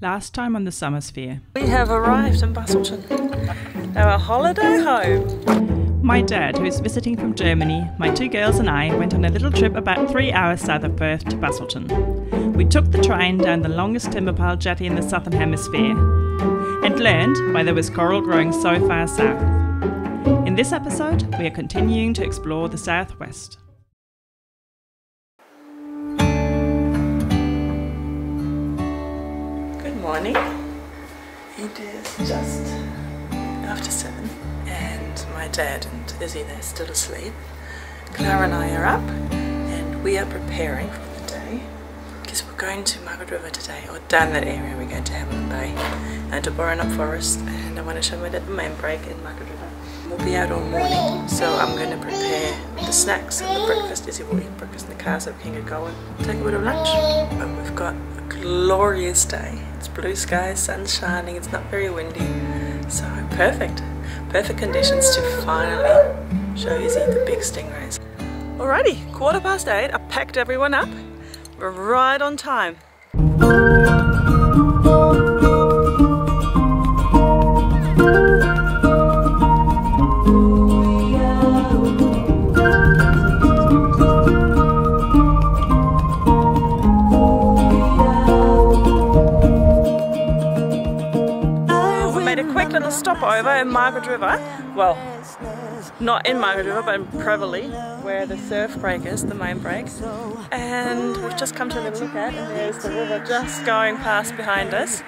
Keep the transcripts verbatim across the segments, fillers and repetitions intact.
Last time on the Summersphere. We have arrived in Busselton, our holiday home. My dad, who is visiting from Germany, my two girls and I went on a little trip about three hours south of Perth to Busselton. We took the train down the longest timber pile jetty in the southern hemisphere and learned why there was coral growing so far south. In this episode, we are continuing to explore the southwest. Morning. It is just after seven and my dad and Izzy, they're still asleep. Clara and I are up and we are preparing for the day because we're going to Margaret River today, or down that area. We're going to Hamelin Bay and to Boronup Forest, and I want to show my dad the Mandrake in Margaret River. We'll be out all morning, so I'm going to prepare the snacks and the breakfast. Izzy will eat breakfast in the car so we can get going. Take a bit of lunch, but we've got a glorious day. It's blue skies, sun's shining, it's not very windy. So perfect, perfect conditions to finally show Izzy the big stingrays. Alrighty, quarter past eight, I packed everyone up. We're right on time. Little stopover in Margaret River, well, not in Margaret River, but in Preverly, where the surf break is, the main break. And we've just come to a little look at, and there's the river just going past behind us,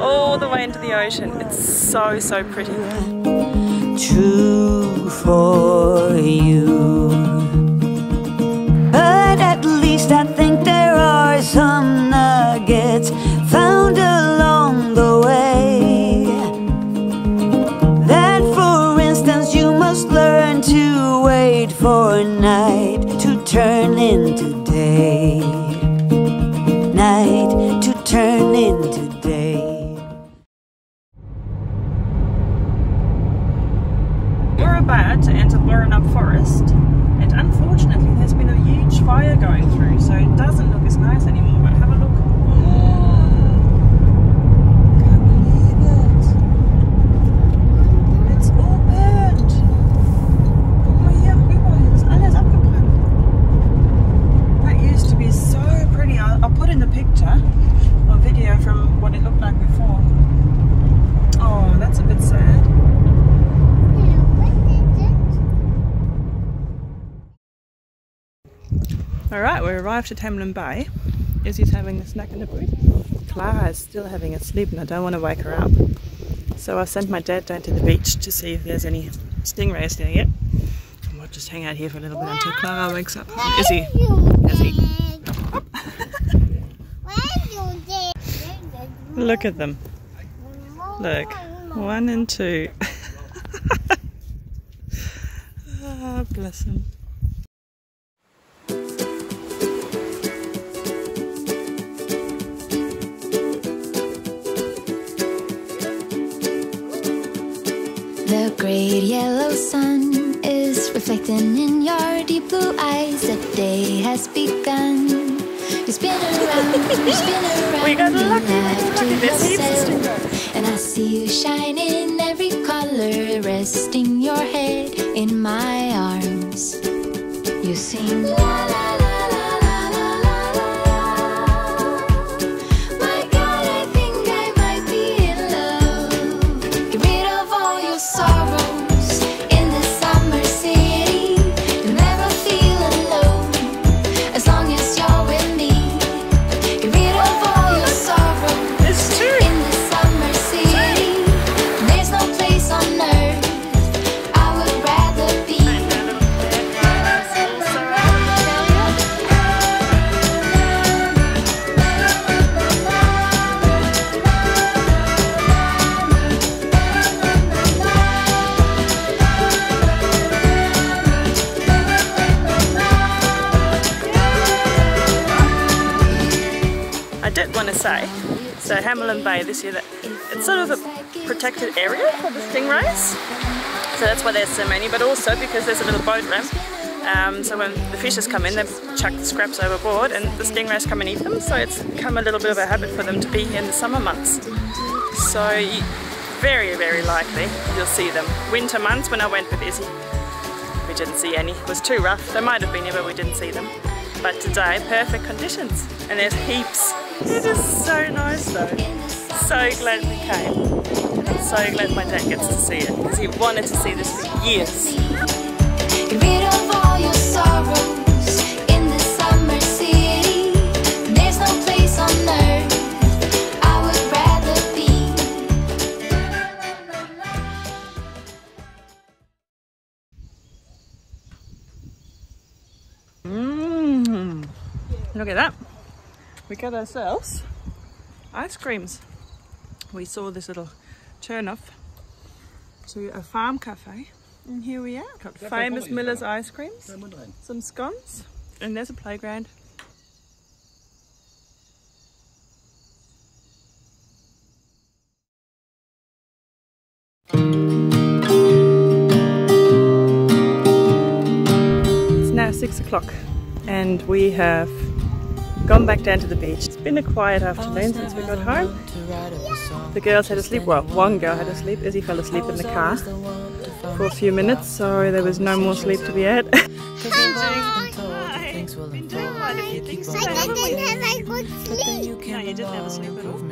all the way into the ocean. It's so, so pretty. True for you, but at least I think there are some nuggets found along the way. Learn to wait for night to turn into day. Night to turn into day. We're about to enter Boronup Forest, and unfortunately there's been a huge fire going through, so it doesn't look as nice anymore, but have a look. Alright, we arrived at Hamelin Bay. Izzy's having a snack in the booth. Clara is still having a sleep and I don't want to wake her up. So I sent my dad down to the beach to see if there's any stingrays there yet. And we'll just hang out here for a little bit until Clara wakes up. And Izzy, Izzy. Look at them. Look, one and two. Oh, bless them. The great yellow sun is reflecting in your deep blue eyes. The day has begun. You spin around, you spin around. We got lucky. Look at this heat. And I see you shine in every color, resting your head in my arms. You sing la la la. So Hamelin Bay this year, it's sort of a protected area for the stingrays, so that's why there's so many, but also because there's a little boat ramp Um, so when the fishes come in, they chuck the scraps overboard and the stingrays come and eat them, so it's become a little bit of a habit for them to be here in the summer months. So you, very, very likely you'll see them. Winter months, when I went with Izzy, we didn't see any. It was too rough. They might have been here, but we didn't see them. But today, perfect conditions, and there's heaps. It is so nice though. So glad we came. I'm so glad my dad gets to see it, because he wanted to see this for years. Get rid of all your sorrows in the summer city. There's no place on earth I would rather be. Mmm. Look at that. We got ourselves ice creams. We saw this little turn off to a farm cafe. And here we are, got famous Miller's ice creams, some scones, and there's a playground. It's now six o'clock and we have gone back down to the beach. It's been a quiet afternoon since we got home. The girls had to sleep, well, one girl had to sleep. Izzy fell asleep in the car for a few minutes, so there was no more sleep to be had. We've been doing quite a few things today, haven't we? I didn't have a good sleep. No, you didn't have a sleep at all.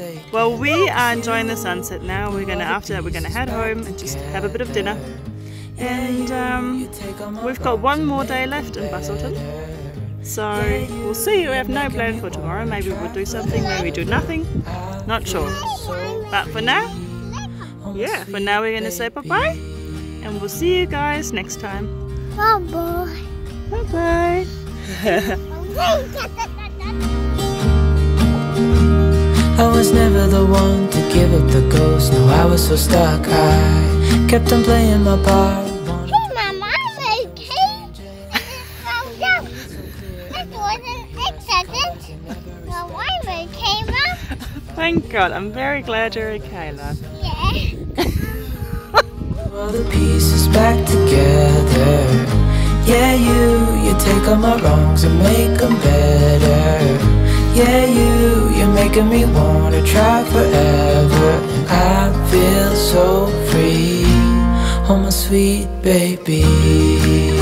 No! Well, we are enjoying the sunset now. We're gonna, after that, we're gonna head home and just have a bit of dinner. And um, we've got one more day left in Busselton. So we'll see. We have no plan for tomorrow. Maybe we'll do something, maybe do nothing. Not sure. But for now, yeah, but now we're going to say bye-bye, and we'll see you guys next time. Bye-bye. Bye-bye. I was never the one to give up the ghost. No, I was so stuck. I kept on playing my part. Hey, Mama, I'm okay. Calm down. That wasn't an accident. No, I'm okay, Mom. Thank God. I'm very glad you're okay, love. Yeah. All the pieces back together. Yeah, you, you take all my wrongs and make them better. Yeah, you, you're making me wanna try forever. I feel so free, oh my sweet baby.